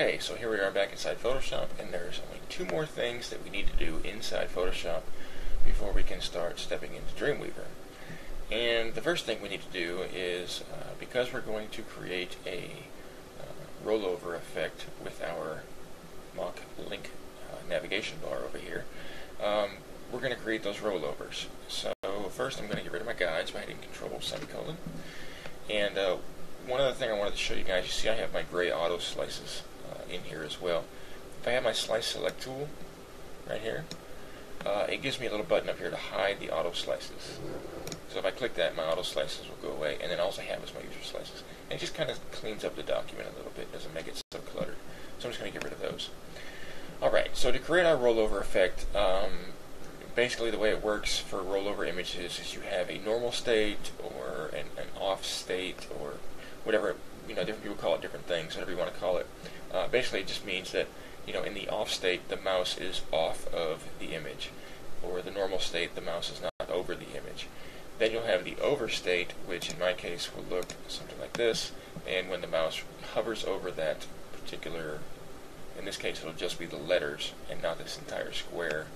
Okay, so here we are back inside Photoshop, and there's only two more things that we need to do inside Photoshop before we can start stepping into Dreamweaver. And the first thing we need to do is, because we're going to create a rollover effect with our mock link navigation bar over here, we're going to create those rollovers. So first I'm going to get rid of my guides by hitting Control-semicolon. And one other thing I wanted to show you guys, you see I have my gray auto slices in here as well. If I have my slice select tool right here, it gives me a little button up here to hide the auto slices. So if I click that, my auto slices will go away, and then all I have is my user slices. And it just kind of cleans up the document a little bit, doesn't make it so cluttered. So I'm just going to get rid of those. Alright, so to create our rollover effect, basically the way it works for rollover images is you have a normal state or an off state or whatever, you know, different people call it different things, whatever you want to call it. Basically it just means that, you know, in the off state the mouse is off of the image, or the normal state the mouse is not over the image. Then you'll have the over state, which in my case will look something like this, and when the mouse hovers over that particular, in this case it'll just be the letters and not this entire square.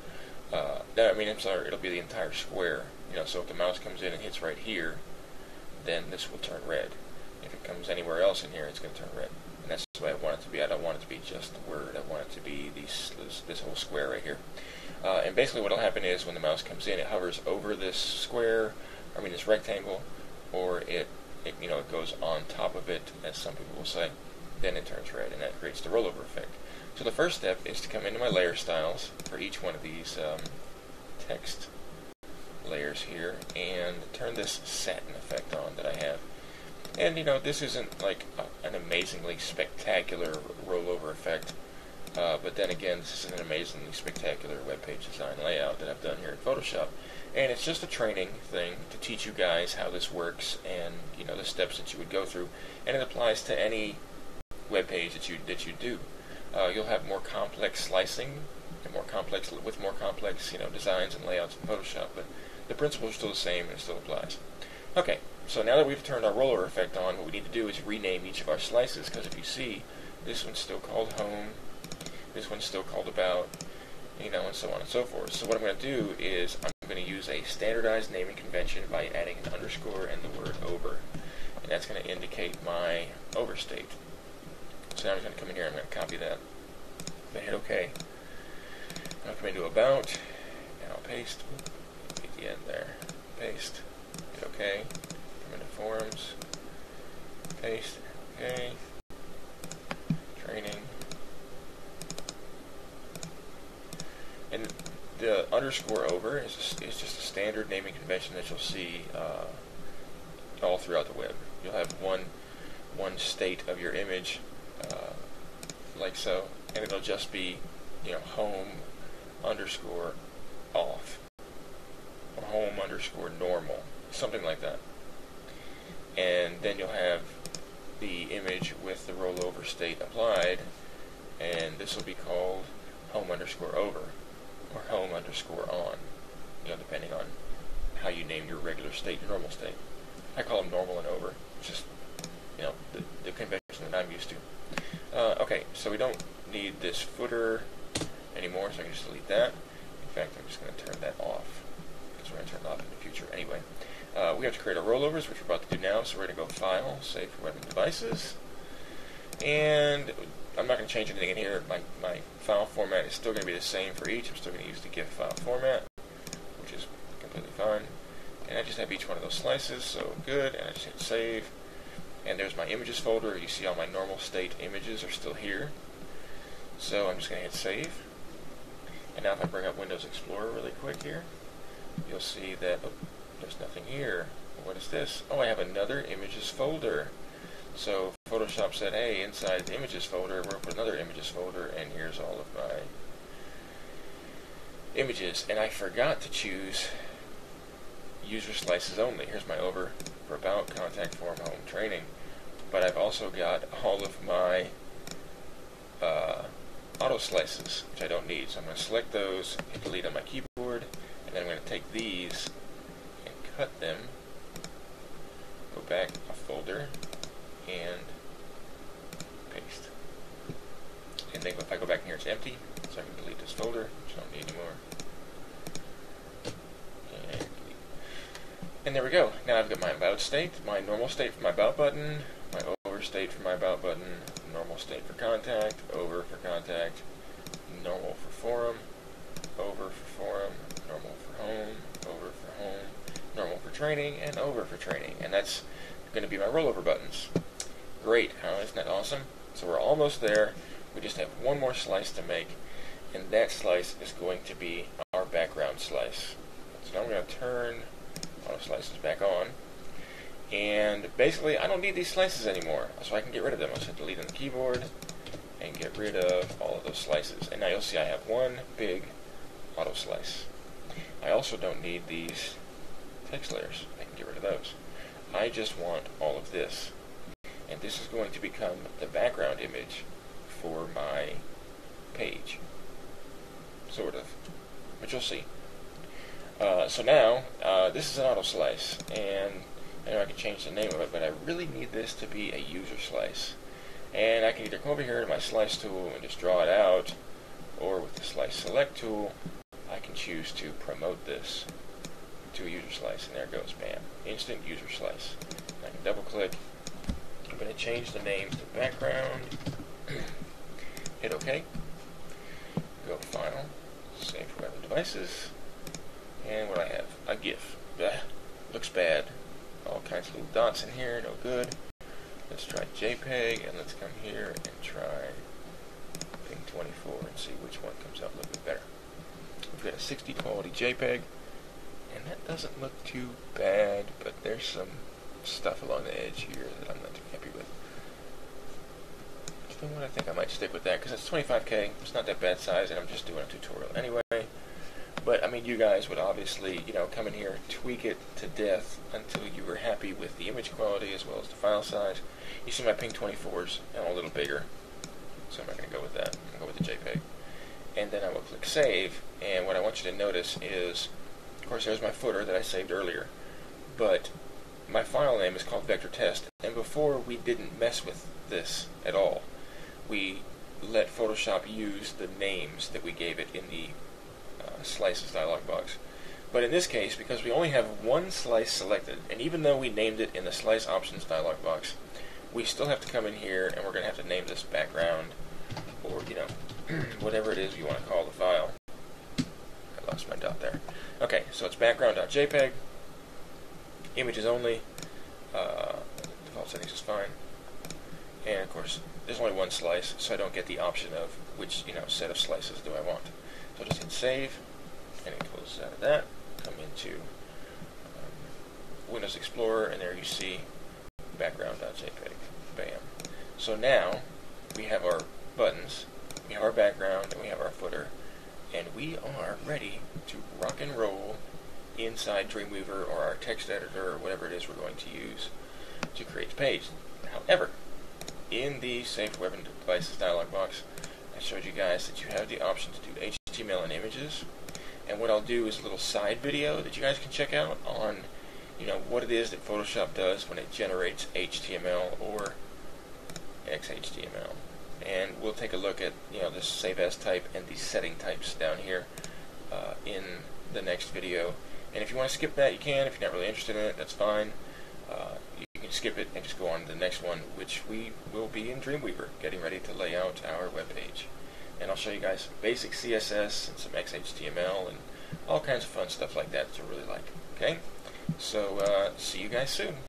It'll be the entire square. You know, so if the mouse comes in and hits right here, then this will turn red. If it comes anywhere else in here, it's going to turn red. And that's the way I want it to be. I don't want it to be just the word. I want it to be this whole square right here. And basically what will happen is when the mouse comes in, it hovers over this square, this rectangle, or it goes on top of it, as some people will say, then it turns red, and that creates the rollover effect. So the first step is to come into my layer styles for each one of these text layers here, and turn this satin effect on that I have. And you know, this isn't like an amazingly spectacular rollover effect, but then again, this is an amazingly spectacular web page design layout that I've done here in Photoshop, and it's just a training thing to teach you guys how this works and, you know, the steps that you would go through, and it applies to any web page that you do. You'll have more complex slicing and more complex designs and layouts in Photoshop, but the principles are still the same and it still applies. Okay, so now that we've turned our rollover effect on, what we need to do is rename each of our slices, because if you see, this one's still called Home, this one's still called About, you know, and so on and so forth. So what I'm going to do is I'm going to use a standardized naming convention by adding an underscore and the word over, and that's going to indicate my over state. So now I'm going to come in here, I'm going to copy that, I'm going to hit OK. I'll come into About, and I'll paste, at the end there, paste, hit OK, come into Forms, paste, OK, Training, and the underscore over is just a standard naming convention that you'll see all throughout the web. You'll have one state of your image, like so, and it'll just be, you know, home underscore off, or home underscore normal, something like that. And then you'll have the image with the rollover state applied, and this will be called home underscore over, or home underscore on, you know, depending on how you name your regular state and normal state. I call them normal and over, just, you know, the convention that I'm used to. Okay, so we don't need this footer anymore, so I can just delete that. In fact, I'm just going to turn that off, because we're going to turn it off in the future anyway. We have to create our rollovers, which we're about to do now, so we're going to go File, Save for Web and Devices. And I'm not going to change anything in here. My file format is still going to be the same for each. I'm still going to use the GIF file format, which is completely fine. And I just have each one of those slices, so good, and I just hit Save. And there's my images folder. You see all my normal state images are still here. So I'm just going to hit save. And now if I bring up Windows Explorer really quick here, you'll see that there's nothing here. What is this? Oh, I have another images folder. So Photoshop said, hey, inside the images folder, we're going to put another images folder, and here's all of my images. And I forgot to choose user slices only. Here's my over, for about, contact form, home, training. But I've also got all of my auto slices, which I don't need. So I'm going to select those, hit delete on my keyboard, and then I'm going to take these and cut them. Go back a folder and paste. thing, if I go back in here, it's empty, so I can delete this folder, which I don't need anymore. And there we go. Now I've got my about state, my normal state for my about button, my over state for my about button, normal state for contact, over for contact, normal for forum, over for forum, normal for home, over for home, normal for training, and over for training. And that's going to be my rollover buttons. Great, huh? Isn't that awesome? So we're almost there. We just have one more slice to make, and that slice is going to be our background slice. So now I'm going to turn all the slices back on, and basically I don't need these slices anymore, so I can get rid of them. I'll just delete on the keyboard and get rid of all of those slices, and now you'll see I have one big auto slice. I also don't need these text layers. I can get rid of those. I just want all of this, and this is going to become the background image for my page, sort of, but you'll see. So now, this is an auto slice, and I know I can change the name of it, but I really need this to be a user slice. And I can either come over here to my slice tool and just draw it out, or with the slice select tool, I can choose to promote this to a user slice, and there it goes, bam, instant user slice. And I can double click. I'm going to change the name to background, hit OK, go File, Save to Other Devices. And what do I have? A GIF. Blech. Looks bad. All kinds of little dots in here, no good. Let's try JPEG, and let's come here and try Ping 24 and see which one comes out a little bit better. We've got a 60 quality JPEG, and that doesn't look too bad, but there's some stuff along the edge here that I'm not too happy with. So I think I might stick with that, because it's 25K, it's not that bad size, and I'm just doing a tutorial anyway. But, I mean, you guys would obviously, you know, come in here, tweak it to death until you were happy with the image quality as well as the file size. You see my Ping 24s, and a little bigger. So I'm not going to go with that. I'm going to go with the JPEG. And then I will click Save, and what I want you to notice is, of course, there's my footer that I saved earlier. But my file name is called Vector Test, and before we didn't mess with this at all. We let Photoshop use the names that we gave it in the slices dialog box. But in this case, because we only have one slice selected, and even though we named it in the slice options dialog box, we still have to come in here and we're going to have to name this background, or, you know, whatever it is you want to call the file. I lost my dot there. Okay, so it's background.jpg, images only, default settings is fine, and of course there's only one slice, so I don't get the option of which, you know, set of slices do I want. So just hit Save, and it closes out of that. Come into Windows Explorer, and there you see background.jpg. Bam. So now we have our buttons, we have our background, and we have our footer, and we are ready to rock and roll inside Dreamweaver or our text editor or whatever it is we're going to use to create the page. However, in the Safe Web and Devices dialog box, I showed you guys that you have the option to do HTML and images, and what I'll do is a little side video that you guys can check out on, you know, what it is that Photoshop does when it generates HTML or XHTML, and we'll take a look at, you know, this save as type and the setting types down here in the next video. And if you want to skip that, you can. If you're not really interested in it, that's fine. You can skip it and just go on to the next one, which we will be in Dreamweaver, getting ready to lay out our web page. And I'll show you guys some basic CSS and some XHTML and all kinds of fun stuff like that to really like. Okay? So, see you guys soon.